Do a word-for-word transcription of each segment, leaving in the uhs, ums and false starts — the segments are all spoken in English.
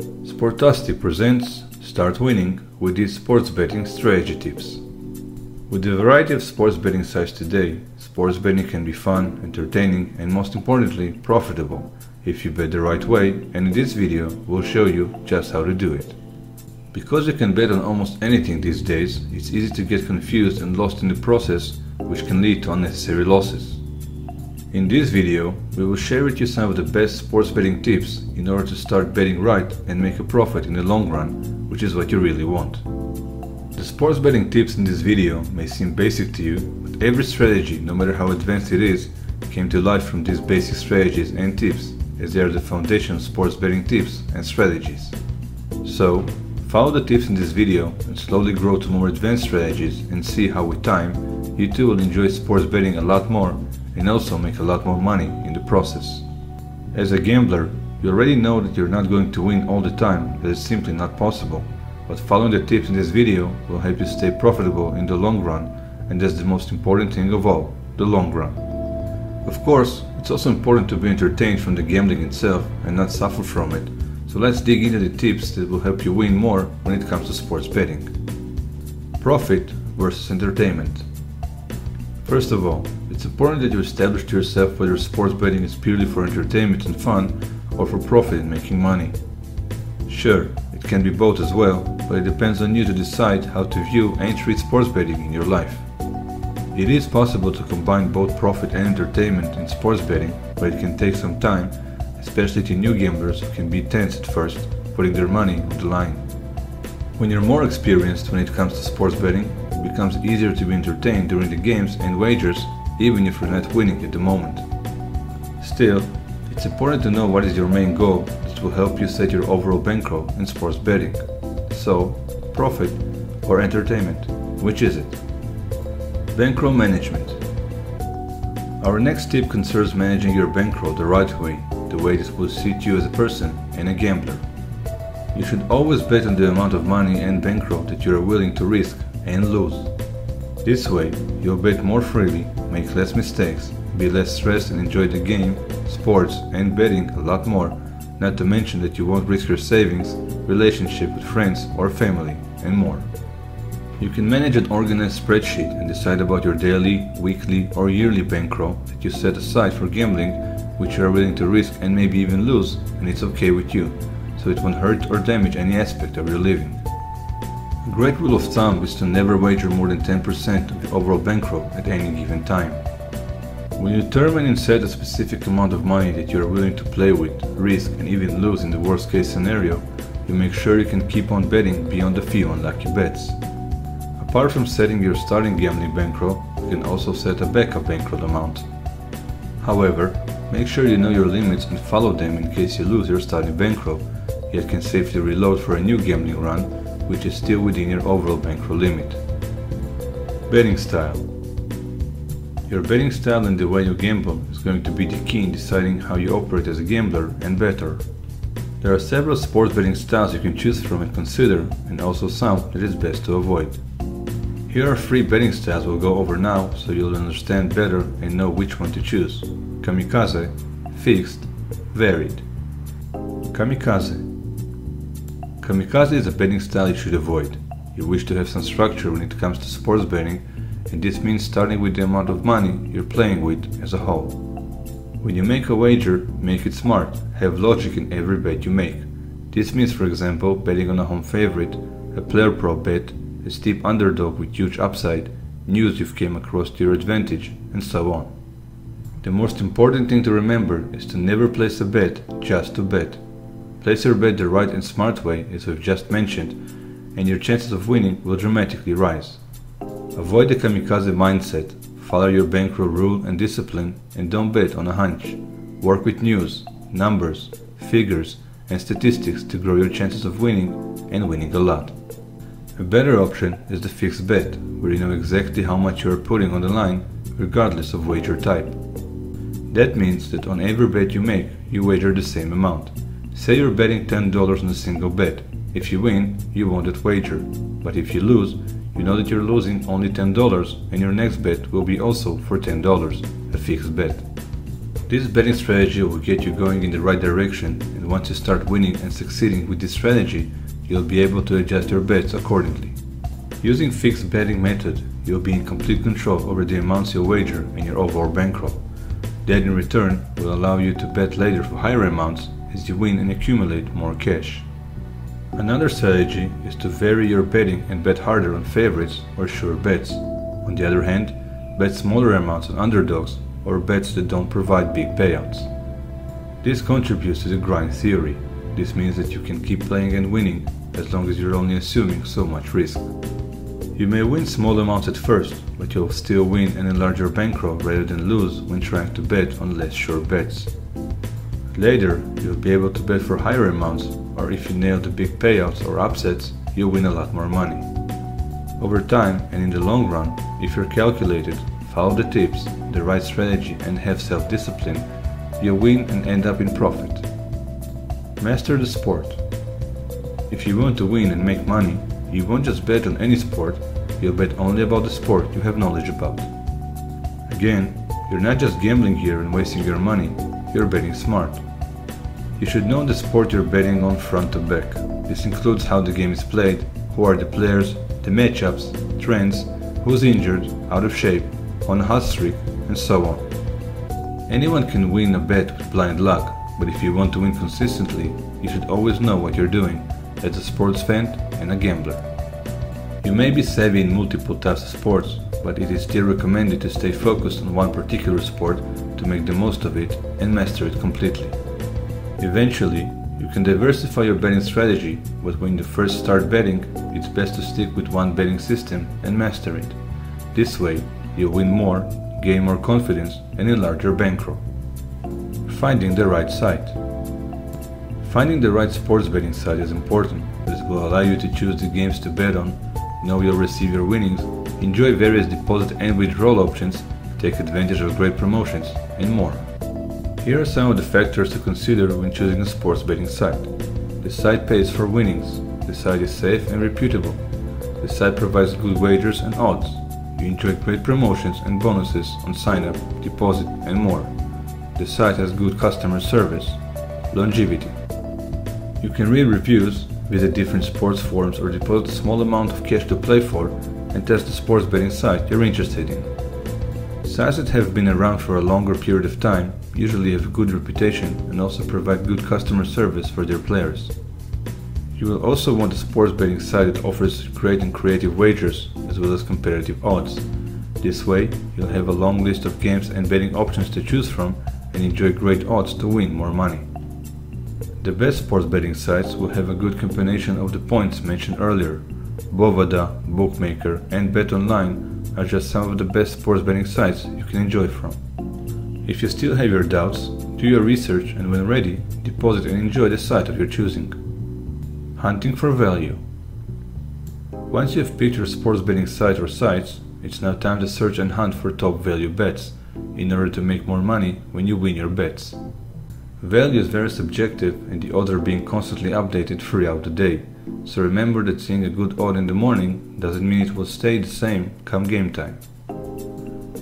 Sportastic presents Start Winning with its sports betting strategy tips. With the variety of sports betting sites today, sports betting can be fun, entertaining, and most importantly, profitable if you bet the right way, and in this video we'll show you just how to do it. Because you can bet on almost anything these days, it's easy to get confused and lost in the process, which can lead to unnecessary losses. In this video, we will share with you some of the best sports betting tips in order to start betting right and make a profit in the long run, which is what you really want. The sports betting tips in this video may seem basic to you, but every strategy, no matter how advanced it is, came to life from these basic strategies and tips, as they are the foundation of sports betting tips and strategies. So, follow the tips in this video and slowly grow to more advanced strategies and see how with time, you too will enjoy sports betting a lot more and also make a lot more money in the process. As a gambler, you already know that you're not going to win all the time, that is simply not possible, but following the tips in this video will help you stay profitable in the long run, and that's the most important thing of all, the long run. Of course, it's also important to be entertained from the gambling itself and not suffer from it. So let's dig into the tips that will help you win more when it comes to sports betting. Profit versus entertainment. First of all, it's important that you establish to yourself whether sports betting is purely for entertainment and fun or for profit and making money. Sure, it can be both as well, but it depends on you to decide how to view and treat sports betting in your life. It is possible to combine both profit and entertainment in sports betting, but it can take some time, especially to new gamblers who can be tense at first, putting their money on the line. When you're more experienced when it comes to sports betting, it becomes easier to be entertained during the games and wagers, even if you're not winning at the moment. Still, it's important to know what is your main goal that will help you set your overall bankroll in sports betting. So, profit or entertainment, which is it? Bankroll management. Our next tip concerns managing your bankroll the right way, the way that will suit you as a person and a gambler. You should always bet on the amount of money and bankroll that you are willing to risk and lose. This way, you'll bet more freely, make less mistakes, be less stressed and enjoy the game, sports and betting a lot more, not to mention that you won't risk your savings, relationship with friends or family, and more. You can manage an organized spreadsheet and decide about your daily, weekly or yearly bankroll that you set aside for gambling, which you are willing to risk and maybe even lose, and it's okay with you, so it won't hurt or damage any aspect of your living. A great rule of thumb is to never wager more than ten percent of your overall bankroll at any given time. When you determine and set a specific amount of money that you are willing to play with, risk and even lose in the worst case scenario, you make sure you can keep on betting beyond a few unlucky bets. Apart from setting your starting gambling bankroll, you can also set a backup bankroll amount. However, make sure you know your limits and follow them in case you lose your starting bankroll, yet can safely reload for a new gambling run, which is still within your overall bankroll limit. Betting style. Your betting style and the way you gamble is going to be the key in deciding how you operate as a gambler and bettor. There are several sports betting styles you can choose from and consider, and also some that is best to avoid. Here are three betting styles we'll go over now, so you'll understand better and know which one to choose. Kamikaze, Fixed, Varied. Kamikaze. Kamikaze is a betting style you should avoid. You wish to have some structure when it comes to sports betting, and this means starting with the amount of money you're playing with as a whole. When you make a wager, make it smart, have logic in every bet you make. This means, for example, betting on a home favorite, a player prop bet, a steep underdog with huge upside, news you've came across to your advantage, and so on. The most important thing to remember is to never place a bet just to bet. Place your bet the right and smart way, as we've just mentioned, and your chances of winning will dramatically rise. Avoid the kamikaze mindset, follow your bankroll rule and discipline, and don't bet on a hunch. Work with news, numbers, figures, and statistics to grow your chances of winning, and winning a lot. A better option is the fixed bet, where you know exactly how much you are putting on the line, regardless of wager type. That means that on every bet you make, you wager the same amount. Say you're betting ten dollars on a single bet. If you win, you won that wager. But if you lose, you know that you're losing only ten dollars and your next bet will be also for ten dollars, a fixed bet. This betting strategy will get you going in the right direction, and once you start winning and succeeding with this strategy, you'll be able to adjust your bets accordingly. Using fixed betting method, you'll be in complete control over the amounts you'll wager and your overall bankroll. That in return will allow you to bet later for higher amounts as you win and accumulate more cash. Another strategy is to vary your betting and bet harder on favorites or sure bets. On the other hand, bet smaller amounts on underdogs or bets that don't provide big payouts. This contributes to the grind theory. This means that you can keep playing and winning as long as you're only assuming so much risk. You may win small amounts at first, but you'll still win and enlarge your bankroll rather than lose when trying to bet on less sure bets. Later, you'll be able to bet for higher amounts, or if you nail the big payouts or upsets, you'll win a lot more money. Over time and in the long run, if you're calculated, follow the tips, the right strategy and have self-discipline, you'll win and end up in profit. Master the sport. If you want to win and make money, you won't just bet on any sport, you'll bet only about the sport you have knowledge about. Again, you're not just gambling here and wasting your money, you're betting smart. You should know the sport you're betting on front to back. This includes how the game is played, who are the players, the matchups, trends, who's injured, out of shape, on a hot streak, and so on. Anyone can win a bet with blind luck, but if you want to win consistently, you should always know what you're doing, as a sports fan and a gambler. You may be savvy in multiple types of sports, but it is still recommended to stay focused on one particular sport to make the most of it and master it completely. Eventually, you can diversify your betting strategy, but when you first start betting, it's best to stick with one betting system and master it. This way, you'll win more, gain more confidence, and enlarge your bankroll. Finding the right site. Finding the right sports betting site is important, as it will allow you to choose the games to bet on, know you'll receive your winnings, enjoy various deposit and withdrawal options, take advantage of great promotions, and more. Here are some of the factors to consider when choosing a sports betting site. The site pays for winnings. The site is safe and reputable. The site provides good wagers and odds. You enjoy great promotions and bonuses on sign-up, deposit, and more. The site has good customer service. Longevity. You can read reviews, visit different sports forums, or deposit a small amount of cash to play for and test the sports betting site you're interested in. Sites that have been around for a longer period of time usually have a good reputation and also provide good customer service for their players. You will also want a sports betting site that offers great and creative wagers as well as competitive odds. This way, you'll have a long list of games and betting options to choose from and enjoy great odds to win more money. The best sports betting sites will have a good combination of the points mentioned earlier. Bovada, Bookmaker, and BetOnline are just some of the best sports betting sites you can enjoy from. If you still have your doubts, do your research and when ready, deposit and enjoy the site of your choosing. Hunting for value. Once you have picked your sports betting site or sites, it's now time to search and hunt for top value bets, in order to make more money when you win your bets. Value is very subjective and the odds are being constantly updated throughout the day, so remember that seeing a good odd in the morning doesn't mean it will stay the same come game time.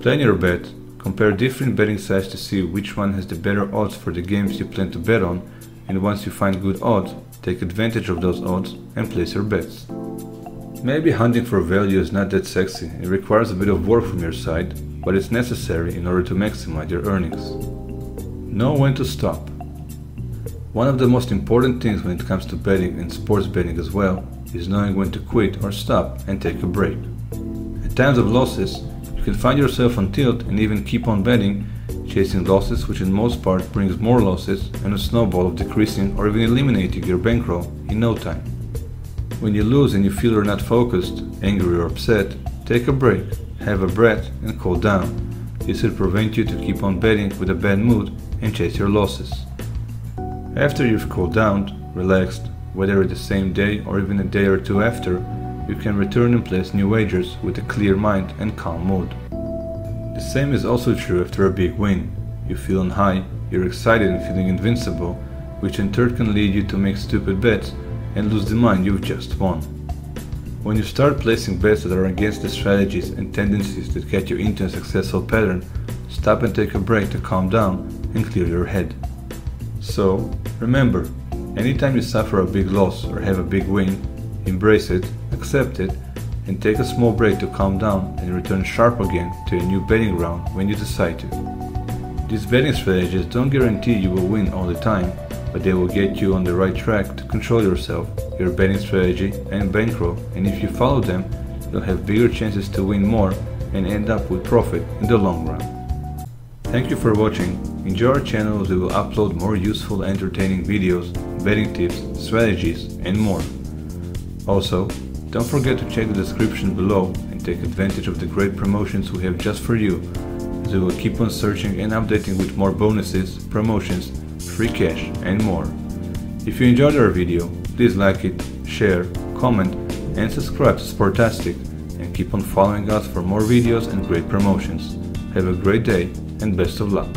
Plan your bet. Compare different betting sites to see which one has the better odds for the games you plan to bet on, and once you find good odds, take advantage of those odds and place your bets. Maybe hunting for value is not that sexy, it requires a bit of work from your side, but it's necessary in order to maximize your earnings. Know when to stop. One of the most important things when it comes to betting and sports betting as well is knowing when to quit or stop and take a break. At times of losses, you can find yourself on tilt and even keep on betting, chasing losses which in most part brings more losses and a snowball of decreasing or even eliminating your bankroll in no time. When you lose and you feel you're not focused, angry or upset, take a break, have a breath and cool down. This will prevent you to keep on betting with a bad mood and chase your losses. After you've cooled down, relaxed, whether the same day or even a day or two after, you can return and place new wagers with a clear mind and calm mood. The same is also true after a big win. You feel on high, you're excited and feeling invincible, which in turn can lead you to make stupid bets and lose the money you've just won. When you start placing bets that are against the strategies and tendencies that get you into a successful pattern, stop and take a break to calm down and clear your head. So, remember, anytime you suffer a big loss or have a big win, embrace it, accept it, and take a small break to calm down and return sharp again to a new betting round when you decide to. These betting strategies don't guarantee you will win all the time, but they will get you on the right track to control yourself, your betting strategy and bankroll, and if you follow them, you'll have bigger chances to win more and end up with profit in the long run. Thank you for watching. Enjoy our channel as we will upload more useful and entertaining videos, betting tips, strategies and more. Also, don't forget to check the description below and take advantage of the great promotions we have just for you, as we will keep on searching and updating with more bonuses, promotions, free cash and more. If you enjoyed our video, please like it, share, comment and subscribe to Sportastic, and keep on following us for more videos and great promotions. Have a great day and best of luck!